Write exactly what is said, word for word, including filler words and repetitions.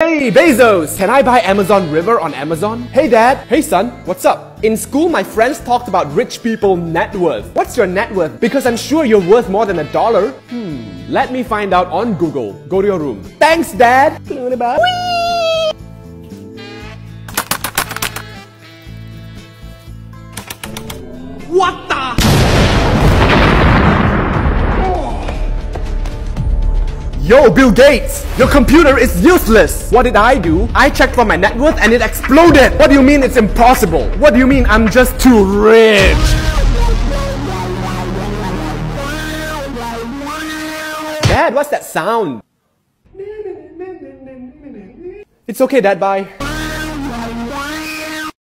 Hey Bezos, can I buy Amazon River on Amazon? Hey Dad, hey son, what's up? In school my friends talked about rich people net worth. What's your net worth? Because I'm sure you're worth more than a dollar. Hmm, let me find out on Google. Go to your room. Thanks Dad! Whee! What the? Yo, Bill Gates! Your computer is useless! What did I do? I checked for my net worth and it exploded! What do you mean it's impossible? What do you mean I'm just too rich? Dad, what's that sound? It's okay, Dad, bye.